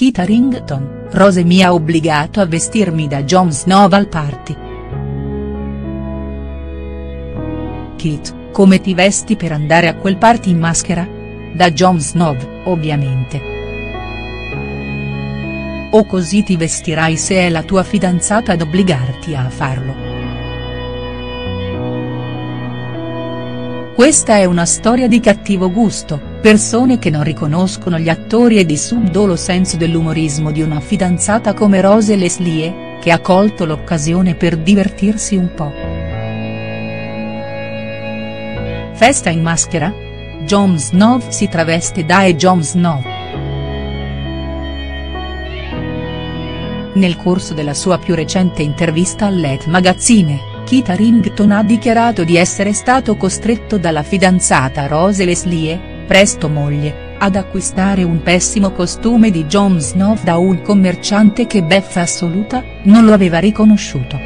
Kit Harington, Rose mi ha obbligato a vestirmi da Jon Snow al party. Kit, come ti vesti per andare a quel party in maschera? Da Jon Snow, ovviamente. O così ti vestirai se è la tua fidanzata ad obbligarti a farlo. Questa è una storia di cattivo gusto, persone che non riconoscono gli attori e di subdolo senso dell'umorismo di una fidanzata come Rose Leslie, che ha colto l'occasione per divertirsi un po'. Festa in maschera? Jon Snow si traveste da Jon Snow. Nel corso della sua più recente intervista all'Et Magazine, Kit Harington ha dichiarato di essere stato costretto dalla fidanzata Rose Leslie, presto moglie, ad acquistare un pessimo costume di Jon Snow da un commerciante che, beffa assoluta, non lo aveva riconosciuto.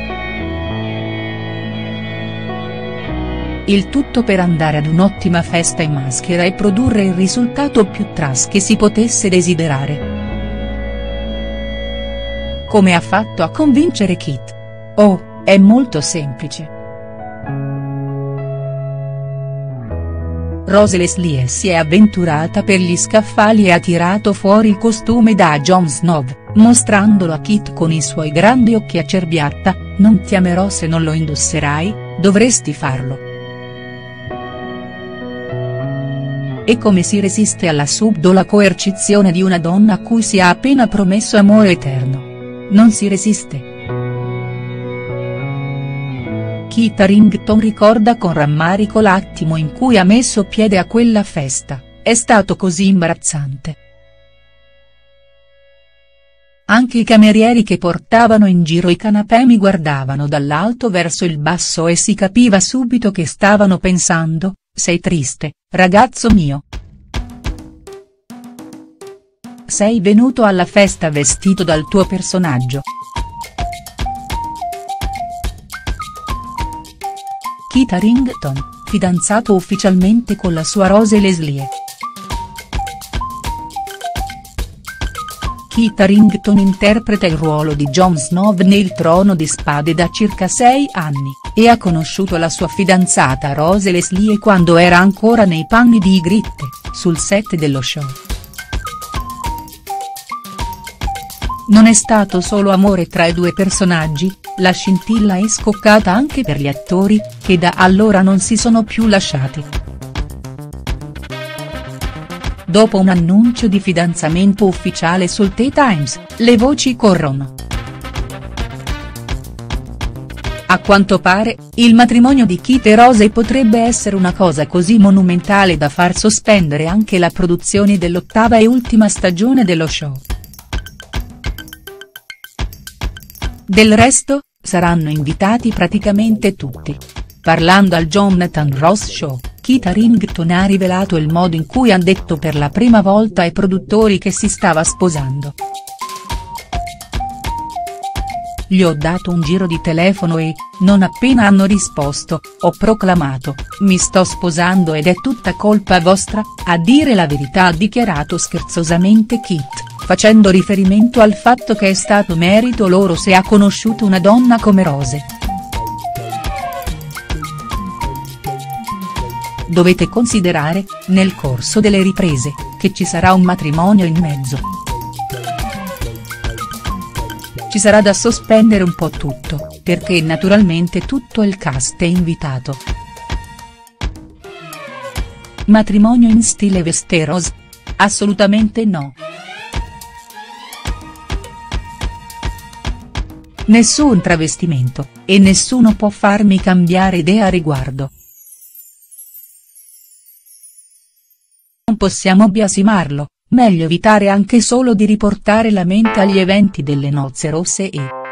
Il tutto per andare ad un'ottima festa in maschera e produrre il risultato più trash che si potesse desiderare. Come ha fatto a convincere Kit? Oh! È molto semplice. Rose Leslie si è avventurata per gli scaffali e ha tirato fuori il costume da Jon Snow, mostrandolo a Kit con i suoi grandi occhi a cerbiatta. Non ti amerò se non lo indosserai, dovresti farlo. E come si resiste alla subdola coercizione di una donna a cui si ha appena promesso amore eterno? Non si resiste. Kit Harington ricorda con rammarico l'attimo in cui ha messo piede a quella festa, è stato così imbarazzante. Anche i camerieri che portavano in giro i canapè mi guardavano dall'alto verso il basso e si capiva subito che stavano pensando, sei triste, ragazzo mio. Sei venuto alla festa vestito dal tuo personaggio. Kit Harington, fidanzato ufficialmente con la sua Rose Leslie. Kit Harington interpreta il ruolo di Jon Snow nel Trono di Spade da circa 6 anni, e ha conosciuto la sua fidanzata Rose Leslie quando era ancora nei panni di Ygritte, sul set dello show. Non è stato solo amore tra i due personaggi. La scintilla è scoccata anche per gli attori, che da allora non si sono più lasciati. Dopo un annuncio di fidanzamento ufficiale sul The Times, le voci corrono. A quanto pare, il matrimonio di Kit e Rose potrebbe essere una cosa così monumentale da far sospendere anche la produzione dell'8ª e ultima stagione dello show. Del resto, saranno invitati praticamente tutti. Parlando al Jonathan Ross Show, Kit Harington ha rivelato il modo in cui ha detto per la prima volta ai produttori che si stava sposando. Gli ho dato un giro di telefono e, non appena hanno risposto, ho proclamato, mi sto sposando ed è tutta colpa vostra, a dire la verità ha dichiarato scherzosamente Kit, facendo riferimento al fatto che è stato merito loro se ha conosciuto una donna come Rose. Dovete considerare, nel corso delle riprese, che ci sarà un matrimonio in mezzo. Ci sarà da sospendere un po' tutto, perché naturalmente tutto il cast è invitato. Matrimonio in stile Westeros? Assolutamente no. Nessun travestimento, e nessuno può farmi cambiare idea a riguardo. Non possiamo biasimarlo, meglio evitare anche solo di riportare la mente agli eventi delle nozze rosse e.